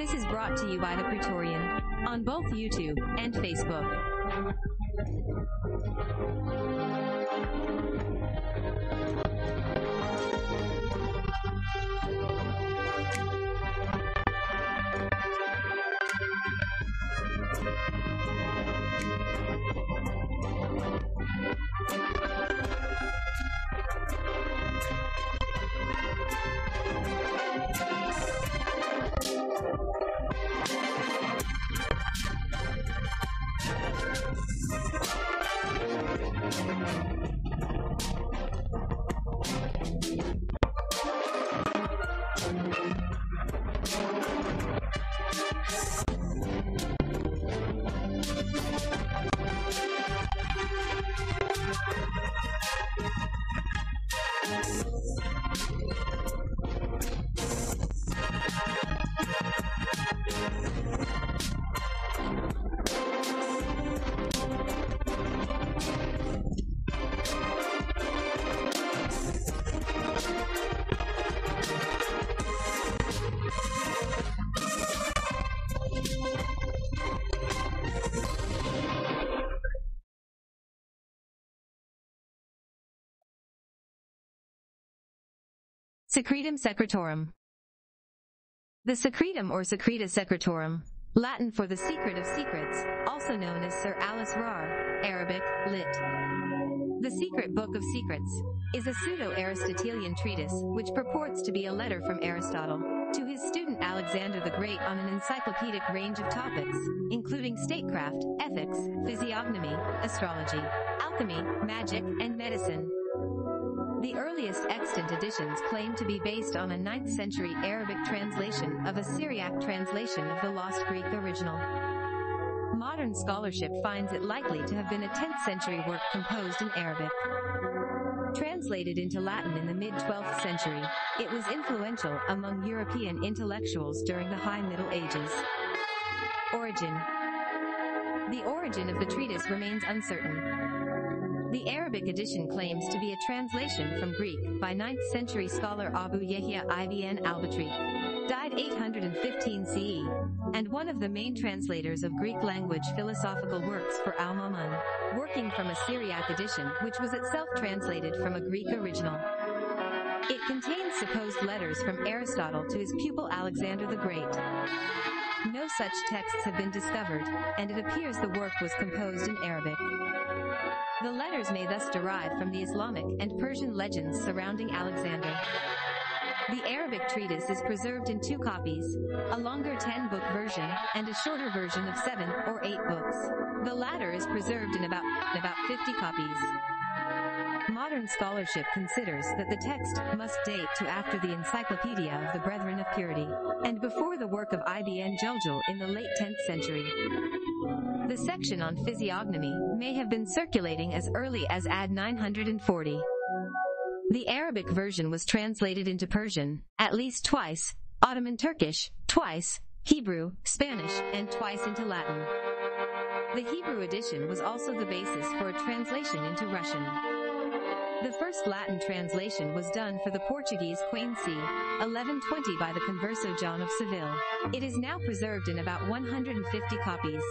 This is brought to you by The Praetorian on both YouTube and Facebook. Secretum Secretorum. The Secretum or Secreta Secretorum, Latin for the secret of secrets, also known as Sirr al-Asrar, Arabic, lit. The Secret Book of Secrets, is a pseudo-Aristotelian treatise which purports to be a letter from Aristotle to his student Alexander the Great on an encyclopedic range of topics, including statecraft, ethics, physiognomy, astrology, alchemy, magic, and medicine. The earliest extant editions claim to be based on a 9th century Arabic translation of a Syriac translation of the lost Greek original. Modern scholarship finds it likely to have been a 10th century work composed in Arabic. Translated into Latin in the mid-12th century, it was influential among European intellectuals during the High Middle Ages. Origin. The origin of the treatise remains uncertain. The Arabic edition claims to be a translation from Greek by 9th century scholar Abu Yahya Ibn al-Batri, died 815 CE, and one of the main translators of Greek language philosophical works for Al-Mamun, working from a Syriac edition which was itself translated from a Greek original. It contains supposed letters from Aristotle to his pupil Alexander the Great. No such texts have been discovered, and it appears the work was composed in Arabic. The letters may thus derive from the Islamic and Persian legends surrounding Alexander. The Arabic treatise is preserved in two copies, a longer 10-book version and a shorter version of 7 or 8 books. The latter is preserved in about 50 copies. Modern scholarship considers that the text must date to after the Encyclopedia of the Brethren of Purity, and before the work of Ibn Jeljul in the late 10th century. The section on physiognomy may have been circulating as early as AD 940. The Arabic version was translated into Persian, at least twice, Ottoman Turkish, twice, Hebrew, Spanish, and twice into Latin. The Hebrew edition was also the basis for a translation into Russian. The first Latin translation was done for the Portuguese Queen c. 1120 by the converso John of Seville. It is now preserved in about 150 copies.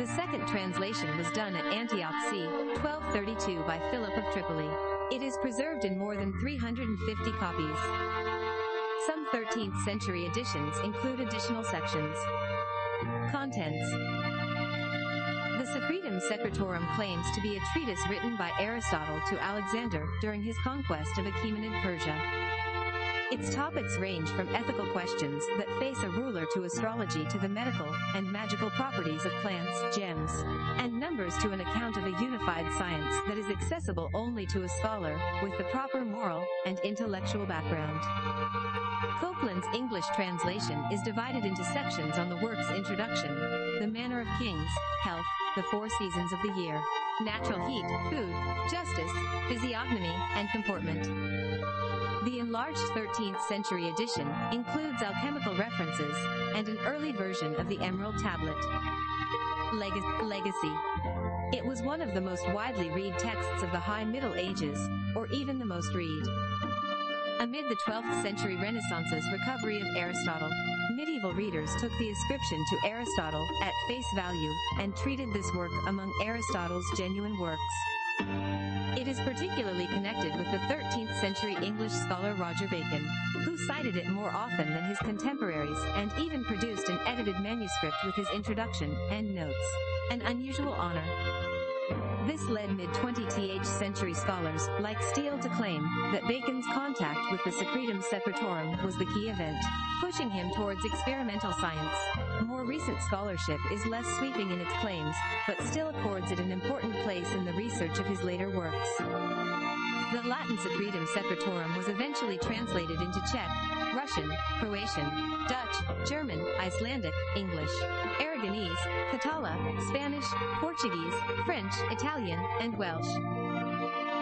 The second translation was done at Antioch c. 1232 by Philip of Tripoli. It is preserved in more than 350 copies. Some 13th century editions include additional sections. Contents. The Secretum Secretorum claims to be a treatise written by Aristotle to Alexander during his conquest of Achaemenid Persia. Its topics range from ethical questions that face a ruler to astrology to the medical and magical properties of plants, gems, and numbers to an account of a unified science that is accessible only to a scholar with the proper moral and intellectual background. Copeland's English translation is divided into sections on the work's introduction, the manner of kings, health, the 4 seasons of the year, natural heat, food, justice, physiognomy, and comportment. The enlarged 13th century edition includes alchemical references and an early version of the Emerald Tablet. Legacy. It was one of the most widely read texts of the High Middle Ages, or even the most read. Amid the 12th century Renaissance's recovery of Aristotle, medieval readers took the ascription to Aristotle at face value, and treated this work among Aristotle's genuine works. It is particularly connected with the 13th century English scholar Roger Bacon, who cited it more often than his contemporaries and even produced an edited manuscript with his introduction and notes. An unusual honor. This led mid-20th century scholars, like Steele, to claim that Bacon's contact with the Secretum Secretorum was the key event, pushing him towards experimental science. More recent scholarship is less sweeping in its claims, but still accords it an important place in the research of his later works. The Latin Secretum Secretorum was eventually translated into Czech, Russian, Croatian, Dutch, German, Icelandic, English, Aragonese, Catala, Spanish, Portuguese, French, Italian, and Welsh.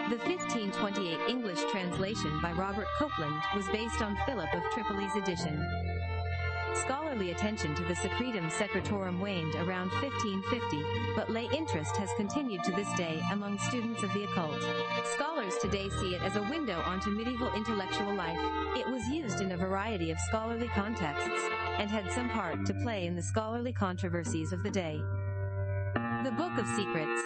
The 1528 English translation by Robert Copeland was based on Philip of Tripoli's edition. Scholarly attention to the Secretum Secretorum waned around 1550, but lay interest has continued to this day among students of the occult. Scholars today see it as a window onto medieval intellectual life. It was used in a variety of scholarly contexts, and had some part to play in the scholarly controversies of the day. The Book of Secrets.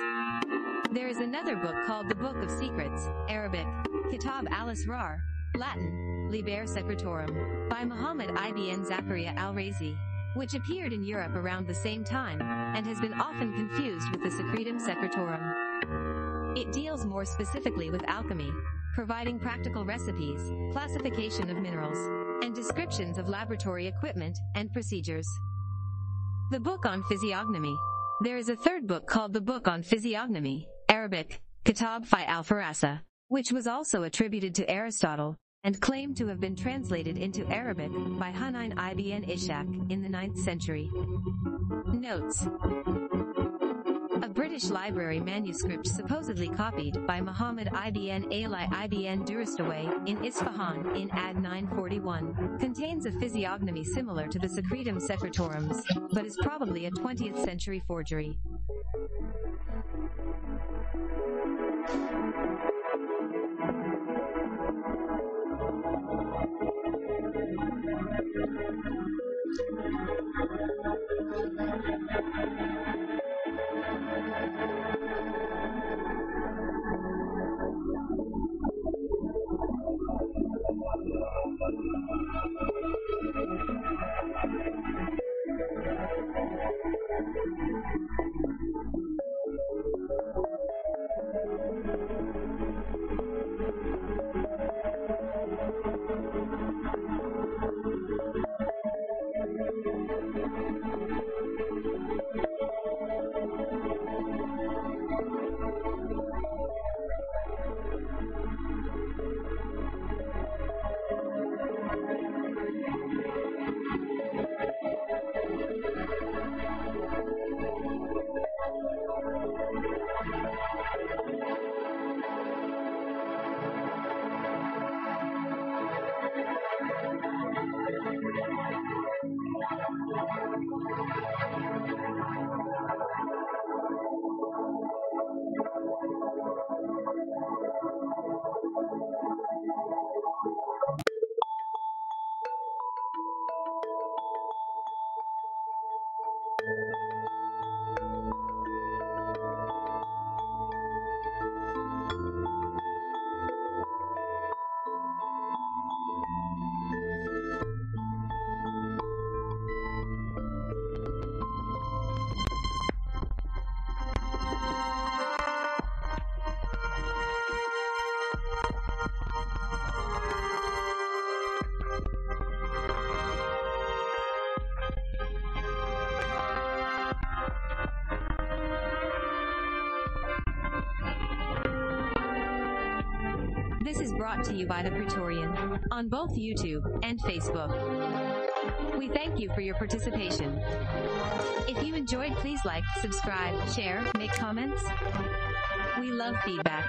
There is another book called the Book of Secrets, Arabic, Kitab al-Asrar, Latin, Liber Secretorum, by Muhammad Ibn Zakaria al-Razi, which appeared in Europe around the same time, and has been often confused with the Secretum Secretorum. It deals more specifically with alchemy, providing practical recipes, classification of minerals, and descriptions of laboratory equipment and procedures. The Book on Physiognomy. There is a third book called the Book on Physiognomy, Arabic, Kitab fi al Farasa, which was also attributed to Aristotle, and claimed to have been translated into Arabic by Hunayn Ibn Ishaq in the 9th century. Notes. A British library manuscript supposedly copied by Muhammad Ibn Ali Ibn Duristaway in Isfahan in Ad 941 contains a physiognomy similar to the Secretum Secretorum's, but is probably a 20th century forgery. This is brought to you by The Praetorian, on both YouTube and Facebook. We thank you for your participation. If you enjoyed, please like, subscribe, share, make comments. We love feedback.